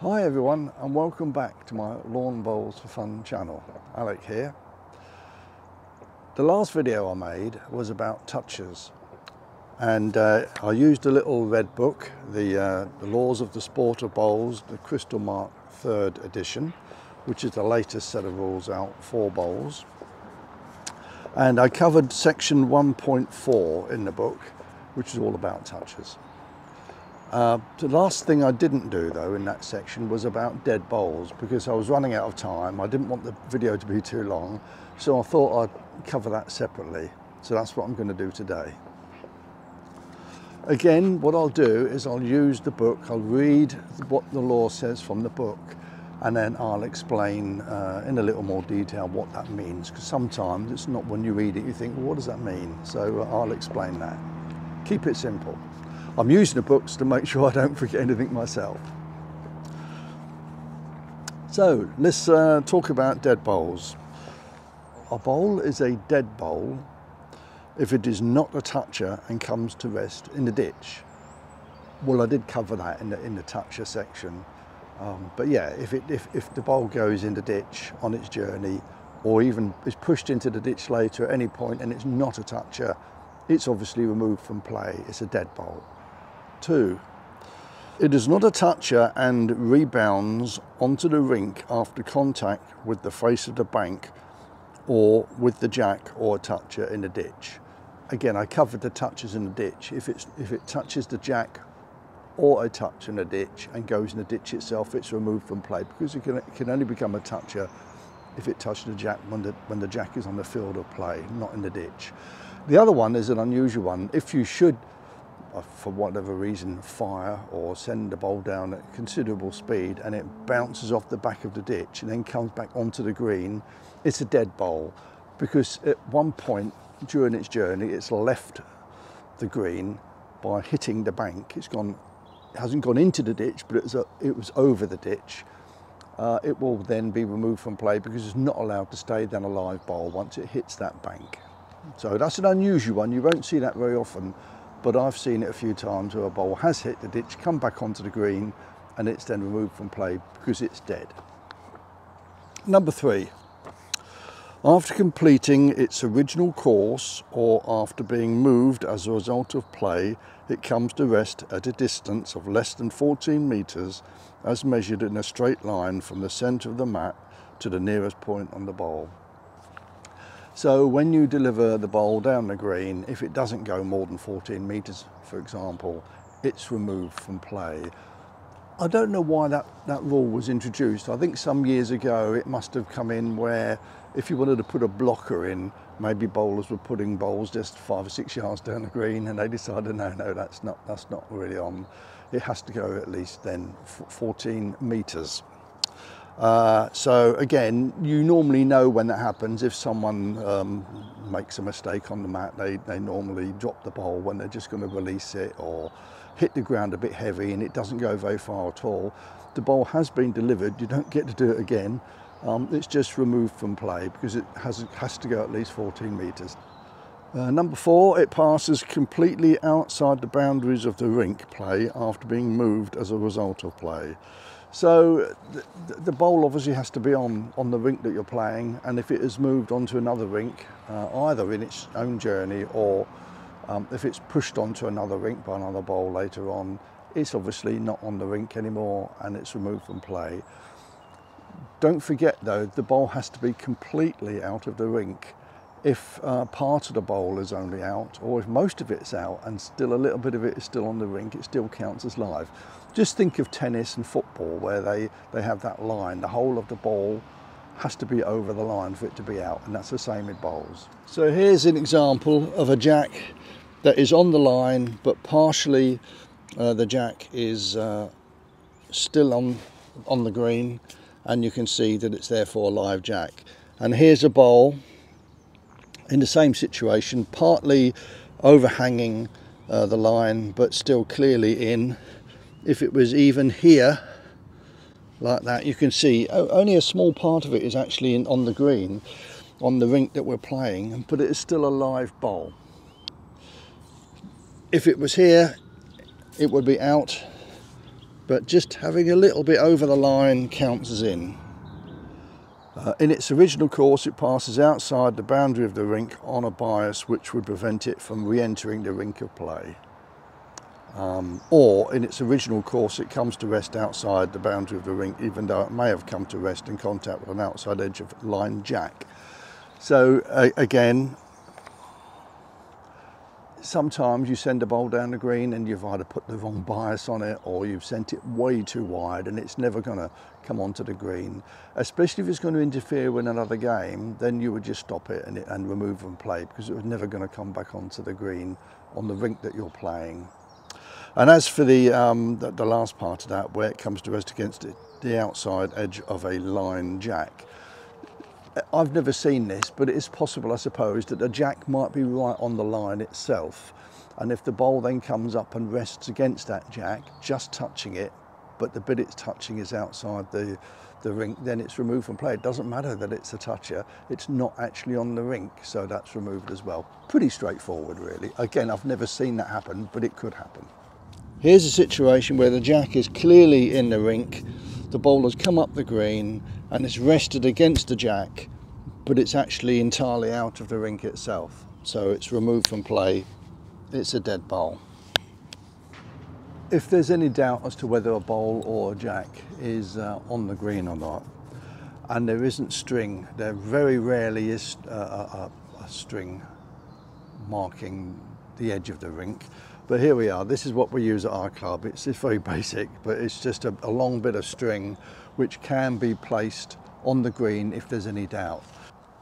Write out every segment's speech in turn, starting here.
Hi everyone, and welcome back to my Lawn Bowls for Fun channel. Alec here. The last video I made was about touchers, and I used a little red book, the Laws of the Sport of Bowls, the Crystal Mark Third Edition, which is the latest set of rules out for bowls. And I covered section 1.4 in the book, which is all about touchers. The last thing I didn't do though in that section was about dead bowls, because I was running out of time. I didn't want the video to be too long, so I thought I'd cover that separately. So that's what I'm going to do today. Again, what I'll do is I'll use the book, I'll read what the law says from the book, and then I'll explain in a little more detail what that means, because sometimes it's not when you read it you think, well, what does that mean? So I'll explain that. Keep it simple. I'm using the books to make sure I don't forget anything myself. So let's talk about dead bowls. A bowl is a dead bowl if it is not a toucher and comes to rest in the ditch. Well, I did cover that in the toucher section. But yeah, if the bowl goes in the ditch on its journey, or even is pushed into the ditch later at any point and it's not a toucher, it's obviously removed from play. It's a dead bowl. 2. It is not a toucher and rebounds onto the rink after contact with the face of the bank or with the jack or a toucher in the ditch. Again, I covered the touchers in the ditch. If it touches the jack or a touch in a ditch and goes in the ditch itself, it's removed from play, because it can only become a toucher if it touches the jack when the jack is on the field of play, not in the ditch. The other one is an unusual one. If you should, for whatever reason, fire or send the bowl down at considerable speed and it bounces off the back of the ditch and then comes back onto the green, it's a dead bowl, because at one point during its journey it's left the green by hitting the bank. It hasn't gone into the ditch, but it was over the ditch. It will then be removed from play because it's not allowed to stay then a live bowl once it hits that bank. So that's an unusual one. You won't see that very often, but I've seen it a few times where a bowl has hit the ditch, come back onto the green, and it's then removed from play because it's dead. Number 3, after completing its original course or after being moved as a result of play, it comes to rest at a distance of less than 14 metres as measured in a straight line from the centre of the mat to the nearest point on the bowl. So when you deliver the bowl down the green, if it doesn't go more than 14 metres, for example, it's removed from play. I don't know why that rule was introduced. I think some years ago it must have come in where if you wanted to put a blocker in, maybe bowlers were putting bowls just 5 or 6 yards down the green, and they decided, no, that's not really on. It has to go at least then 14 metres. So again, you normally know when that happens. If someone makes a mistake on the mat, they normally drop the bowl when they're just going to release it or hit the ground a bit heavy and it doesn't go very far at all. The bowl has been delivered, you don't get to do it again. It's just removed from play because it has to go at least 14 metres. Number 4, it passes completely outside the boundaries of the rink play after being moved as a result of play. So the bowl obviously has to be on the rink that you're playing, and if it is moved onto another rink, either in its own journey or if it's pushed onto another rink by another bowl later on, it's obviously not on the rink anymore and it's removed from play. Don't forget though, the bowl has to be completely out of the rink. If part of the bowl is only out, or if most of it's out and still a little bit of it is still on the rink, it still counts as live. Just think of tennis and football where they have that line. The whole of the ball has to be over the line for it to be out, and that's the same in bowls. So here's an example of a jack that is on the line, but partially the jack is still on the green, and you can see that it's therefore a live jack. And here's a bowl in the same situation, partly overhanging the line, but still clearly in. If it was even here, like that, you can see only a small part of it is actually on the green, on the rink that we're playing, but it is still a live bowl. If it was here, it would be out but just having a little bit over the line counts as in. In its original course, it passes outside the boundary of the rink on a bias which would prevent it from re-entering the rink of play. Or in its original course, it comes to rest outside the boundary of the rink, even though it may have come to rest in contact with an outside edge of line jack. So again, sometimes you send a bowl down the green and you've either put the wrong bias on it or you've sent it way too wide and it's never going to come onto the green. Especially if it's going to interfere with another game, then you would just stop it and remove from play, because it was never going to come back onto the green on the rink that you're playing. And as for the last part of that, where it comes to rest against it, the outside edge of a line jack, I've never seen this, but it is possible, I suppose, that the jack might be right on the line itself, and if the bowl then comes up and rests against that jack, just touching it, but the bit it's touching is outside the rink, then it's removed from play. It doesn't matter that it's a toucher, it's not actually on the rink, so that's removed as well. Pretty straightforward, really. Again, I've never seen that happen, but it could happen. Here's a situation where the jack is clearly in the rink, the bowler's come up the green and it's rested against the jack, but it's actually entirely out of the rink itself, so it's removed from play. It's a dead bowl. If there's any doubt as to whether a bowl or a jack is on the green or not, and there isn't string, there very rarely is a string marking the edge of the rink. But here we are, this is what we use at our club. It's very basic, but it's just a long bit of string which can be placed on the green if there's any doubt.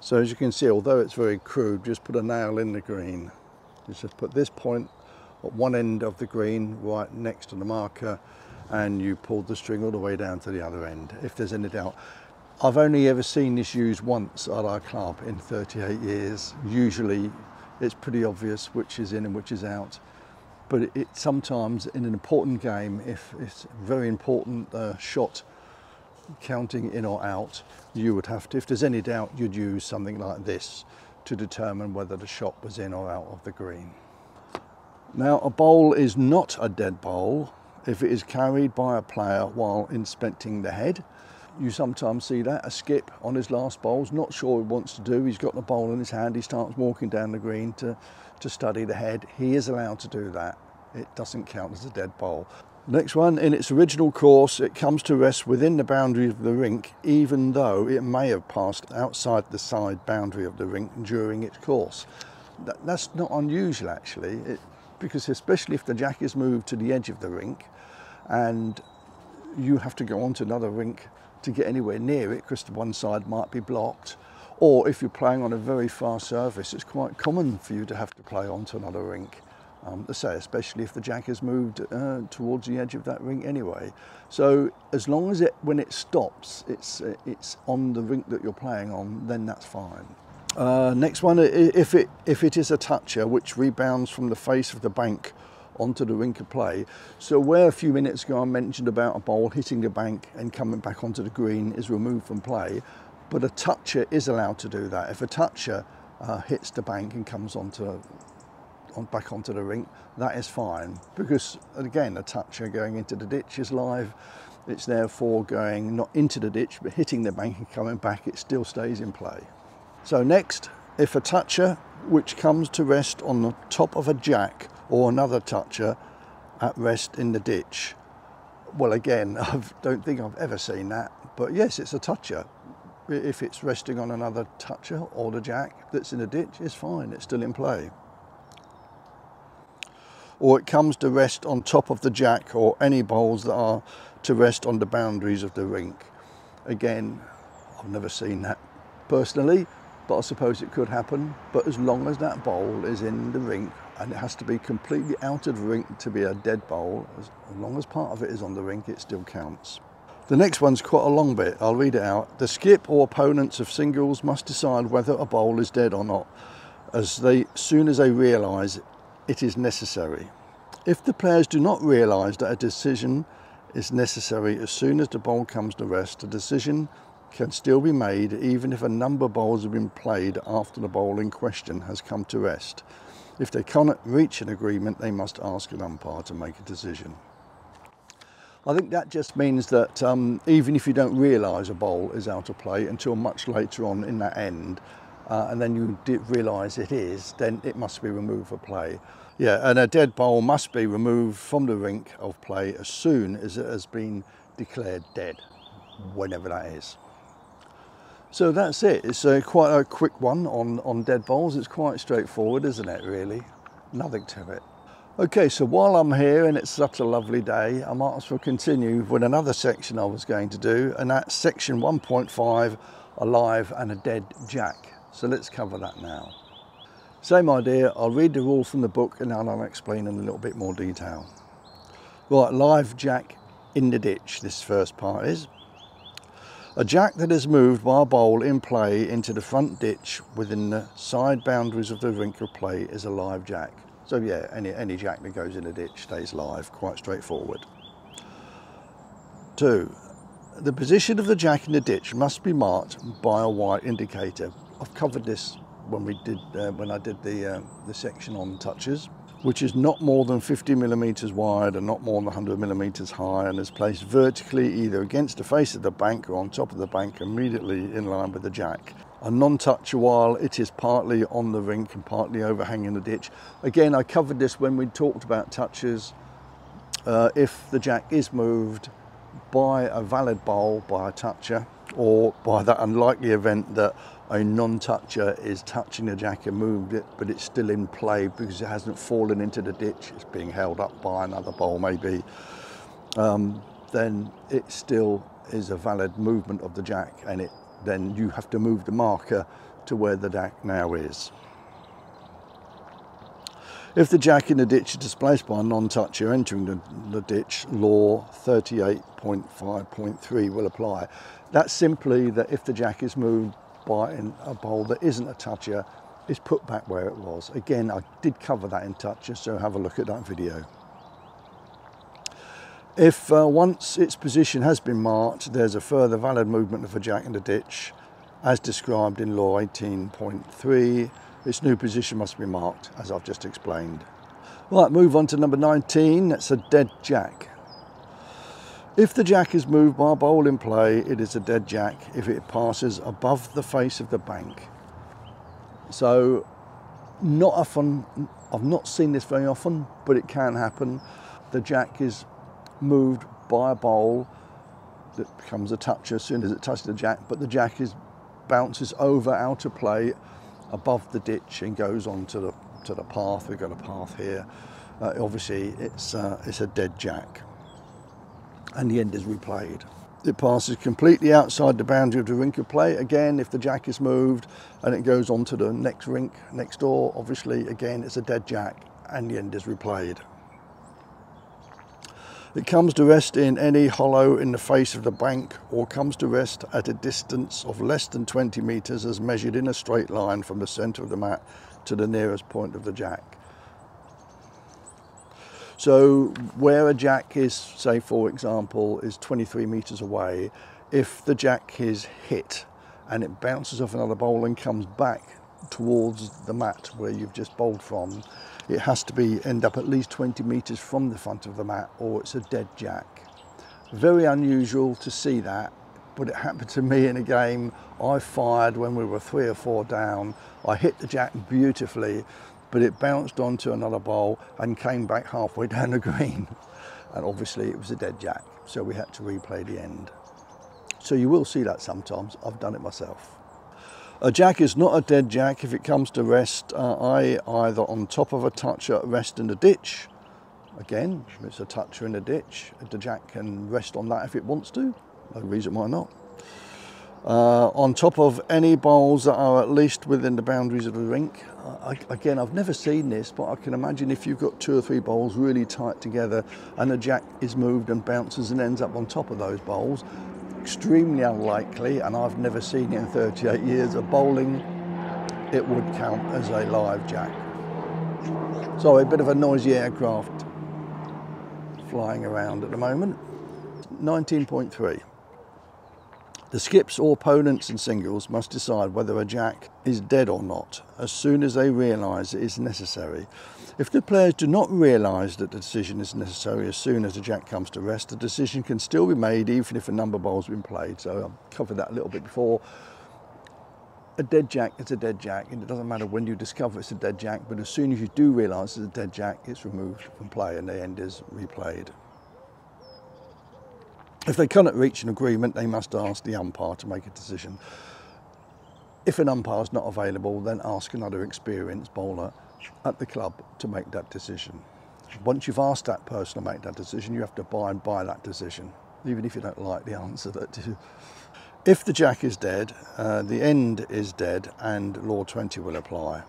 So as you can see, although it's very crude, just put a nail in the green. Just put this point at one end of the green, right next to the marker, and you pull the string all the way down to the other end if there's any doubt. I've only ever seen this used once at our club in 38 years. Usually it's pretty obvious which is in and which is out. But it sometimes, in an important game, if it's a very important shot counting in or out, you would have to, if there's any doubt, you'd use something like this to determine whether the shot was in or out of the green. Now, a bowl is not a dead bowl if it is carried by a player while inspecting the head. You sometimes see that, a skip on his last bowls, not sure what he wants to do, he's got the bowl in his hand, he starts walking down the green to study the head. He is allowed to do that. It doesn't count as a dead bowl. Next one, in its original course, it comes to rest within the boundary of the rink, even though it may have passed outside the side boundary of the rink during its course. That's not unusual, actually, because especially if the jack is moved to the edge of the rink and you have to go on to another rink to get anywhere near it because one side might be blocked, or if you're playing on a very fast surface, it's quite common for you to have to play onto another rink, especially if the jack is moved towards the edge of that rink anyway. So as long as when it stops, it's on the rink that you're playing on, then that's fine. Next one, if it is a toucher which rebounds from the face of the bank onto the rink of play. So where a few minutes ago I mentioned about a bowl hitting the bank and coming back onto the green is removed from play, but a toucher is allowed to do that. If a toucher hits the bank and comes back onto the rink, that is fine, because again, a toucher going into the ditch is live. It's therefore going not into the ditch, but hitting the bank and coming back, it still stays in play. So next, if a toucher which comes to rest on the top of a jack or another toucher at rest in the ditch. Well, again, I don't think I've ever seen that, but yes, it's a toucher. If it's resting on another toucher or the jack that's in the ditch, it's fine, it's still in play. Or it comes to rest on top of the jack or any bowls that are to rest on the boundaries of the rink. Again, I've never seen that personally, but I suppose it could happen. But as long as that bowl is in the rink, and it has to be completely out of the rink to be a dead bowl, as long as part of it is on the rink, it still counts. The next one's quite a long bit, I'll read it out. The skip or opponents of singles must decide whether a bowl is dead or not, as soon as they realise it is necessary. If the players do not realise that a decision is necessary as soon as the bowl comes to rest, the decision can still be made even if a number of bowls have been played after the bowl in question has come to rest. If they cannot reach an agreement, they must ask an umpire to make a decision. I think that just means that even if you don't realise a bowl is out of play until much later on in that end, and then you realise it is, then it must be removed for play. Yeah, and a dead bowl must be removed from the rink of play as soon as it has been declared dead, whenever that is. So that's it. It's quite a quick one on dead bowls. It's quite straightforward, isn't it, really? Nothing to it. Okay, so while I'm here and it's such a lovely day, I might as well continue with another section I was going to do, and that's section 1.5, a live and a dead jack. So let's cover that now. Same idea, I'll read the rule from the book and then I'll explain in a little bit more detail. Right, live jack in the ditch, this first part is. A jack that is moved by a bowl in play into the front ditch within the side boundaries of the rink of play is a live jack. So yeah, any jack that goes in a ditch stays live, quite straightforward. 2. The position of the jack in the ditch must be marked by a white indicator. I've covered this when we did when I did the section on touches, which is not more than 50 millimeters wide and not more than 100 millimeters high, and is placed vertically either against the face of the bank or on top of the bank, immediately in line with the jack. A non-toucher while it is partly on the rink and partly overhanging the ditch. Again, I covered this when we talked about touches. If the jack is moved by a valid bowl, by a toucher, or by that unlikely event that a non-toucher is touching the jack and moved it, but it's still in play because it hasn't fallen into the ditch, it's being held up by another bowl maybe, then it still is a valid movement of the jack, and it then you have to move the marker to where the jack now is. If the jack in the ditch is displaced by a non-toucher entering the ditch, law 38.5.3 will apply. That's simply that if the jack is moved by a bowl that isn't a toucher, it's put back where it was. Again, I did cover that in toucher, so have a look at that video. If once its position has been marked, there's a further valid movement of a jack in the ditch, as described in law 18.3, its new position must be marked, as I've just explained. Right, move on to number 19, that's a dead jack. If the jack is moved by a bowl in play, it is a dead jack if it passes above the face of the bank. So, not often, I've not seen this very often, but it can happen. The jack is moved by a bowl that becomes a toucher as soon as it touches the jack, but the jack bounces over out of play above the ditch and goes on to the path. We've got a path here. Obviously, it's a dead jack, and the end is replayed. It passes completely outside the boundary of the rink of play. Again, if the jack is moved and it goes on to the next rink next door, obviously, again, it's a dead jack and the end is replayed. It comes to rest in any hollow in the face of the bank, or comes to rest at a distance of less than 20 meters as measured in a straight line from the center of the mat to the nearest point of the jack. So where a jack is, say for example, is 23 metres away, if the jack is hit and it bounces off another bowl and comes back towards the mat where you've just bowled from, it has to be end up at least 20 metres from the front of the mat, or it's a dead jack. Very unusual to see that, but it happened to me in a game. I fired when we were 3 or 4 down. I hit the jack beautifully, but it bounced onto another bowl and came back halfway down the green. And obviously it was a dead jack, so we had to replay the end. So you will see that sometimes, I've done it myself. A jack is not a dead jack if it comes to rest, i.e. either on top of a toucher at rest in the ditch. Again, it's a toucher in the ditch, the jack can rest on that if it wants to, no reason why not. On top of any bowls that are at least within the boundaries of the rink. Again, I've never seen this, but I can imagine if you've got 2 or 3 bowls really tight together and a jack is moved and bounces and ends up on top of those bowls, extremely unlikely, and I've never seen it in 38 years of bowling, it would count as a live jack. Sorry, a bit of a noisy aircraft flying around at the moment. 19.3. The skips or opponents in singles must decide whether a jack is dead or not as soon as they realise it is necessary. If the players do not realise that the decision is necessary as soon as the jack comes to rest, the decision can still be made even if a number bowl has been played. So I've covered that a little bit before. A dead jack is a dead jack, and it doesn't matter when you discover it's a dead jack, but as soon as you do realise it's a dead jack, it's removed from play and the end is replayed. If they cannot reach an agreement, they must ask the umpire to make a decision. If an umpire is not available, then ask another experienced bowler at the club to make that decision. Once you've asked that person to make that decision, you have to abide by that decision, even if you don't like the answer that you... If the jack is dead, the end is dead and Law 20 will apply.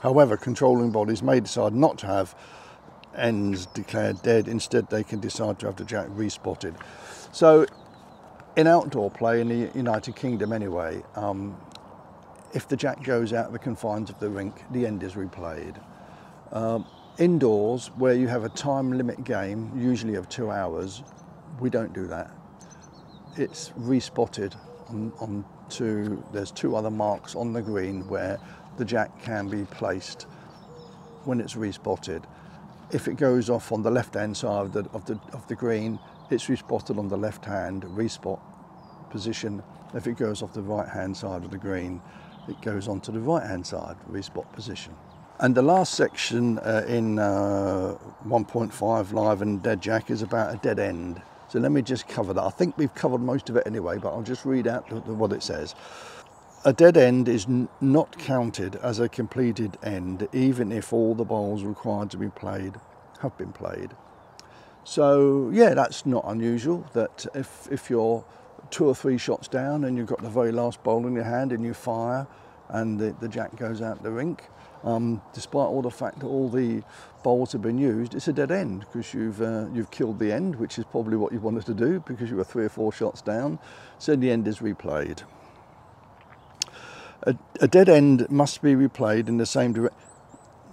However, controlling bodies may decide not to have ends declared dead. Instead, they can decide to have the jack respotted. So in outdoor play in the United Kingdom anyway, if the jack goes out of the confines of the rink, the end is replayed. Indoors, where you have a time limit game, usually of 2 hours, we don't do that. It's respotted on two, there's two other marks on the green where the jack can be placed when it's respotted. If it goes off on the left-hand side of the green, it's respotted on the left-hand respot position. If it goes off the right-hand side of the green, it goes onto the right-hand side respot position. And the last section in 1.5 Live and Dead Jack is about a dead end. So let me just cover that. I think we've covered most of it anyway, but I'll just read out what it says. A dead end is not counted as a completed end, even if all the bowls required to be played have been played. So yeah, that's not unusual, that if you're 2 or 3 shots down and you've got the very last bowl in your hand and you fire and the jack goes out the rink, despite all the fact that all the bowls have been used, it's a dead end because you've killed the end, which is probably what you wanted to do because you were 3 or 4 shots down, so the end is replayed. A dead end must be replayed in the same direction.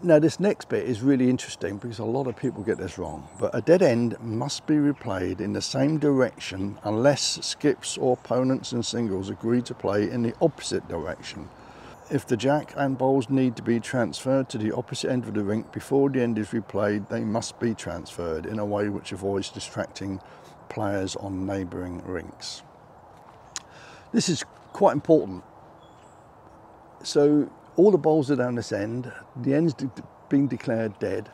Now this next bit is really interesting because a lot of people get this wrong. But a dead end must be replayed in the same direction unless skips or opponents and singles agree to play in the opposite direction. If the jack and bowls need to be transferred to the opposite end of the rink before the end is replayed, they must be transferred in a way which avoids distracting players on neighbouring rinks. This is quite important. So all the bowls are down this end, the end's being declared dead.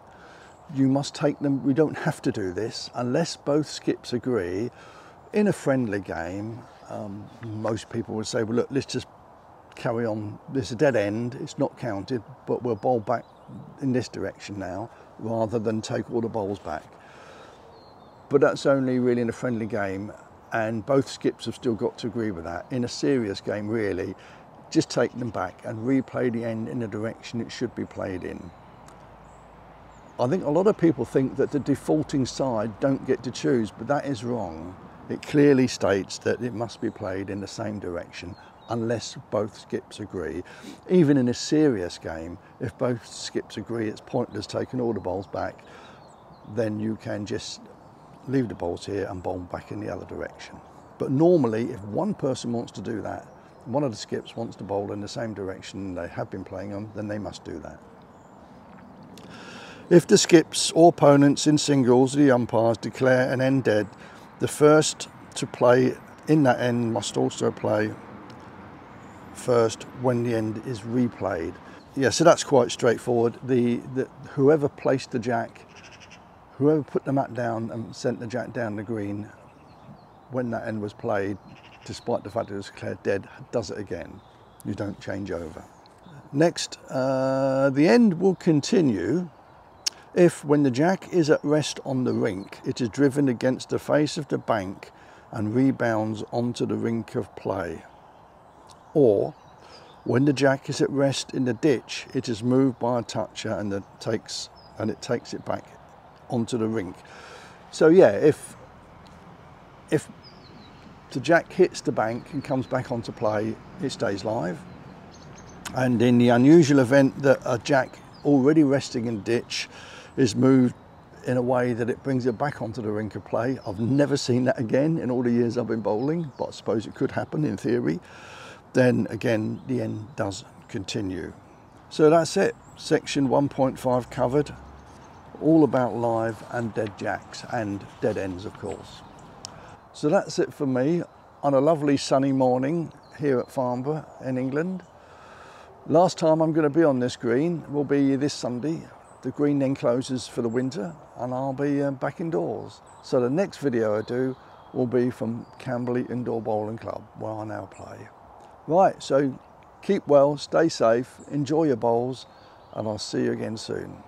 You must take them, we don't have to do this, unless both skips agree. In a friendly game, most people would say, well look, let's just carry on, this is a dead end, it's not counted, but we'll bowl back in this direction now, rather than take all the bowls back. But that's only really in a friendly game, and both skips have still got to agree with that. In a serious game, really, just take them back and replay the end in the direction it should be played in. I think a lot of people think that the defaulting side don't get to choose, but that is wrong. It clearly states that it must be played in the same direction unless both skips agree. Even in a serious game, if both skips agree it's pointless taking all the bowls back, then you can just leave the bowls here and bowl back in the other direction. But normally, if one person wants to do that, one of the skips wants to bowl in the same direction they have been playing on, then they must do that. If the skips or opponents in singles, the umpires declare an end dead, the first to play in that end must also play first when the end is replayed. Yeah, so that's quite straightforward. Whoever placed the jack, whoever put the mat down and sent the jack down the green when that end was played, despite the fact it was declared dead, does it again. You don't change over. Next, the end will continue if, when the jack is at rest on the rink, it is driven against the face of the bank and rebounds onto the rink of play. Or, when the jack is at rest in the ditch, it is moved by a toucher and it takes it back onto the rink. So yeah, if the jack hits the bank and comes back onto play, it stays live. And in the unusual event that a jack already resting in ditch is moved in a way that it brings it back onto the rink of play. I've never seen that again in all the years I've been bowling, but I suppose it could happen in theory. Then again, the end does continue. So that's it, section 1.5 covered, all about live and dead jacks and dead ends, of course. So that's it for me on a lovely sunny morning here at Farnborough in England. Last time I'm going to be on this green will be this Sunday. The green then closes for the winter and I'll be back indoors. So the next video I do will be from Camberley Indoor Bowling Club, where I now play. Right, so keep well, stay safe, enjoy your bowls, and I'll see you again soon.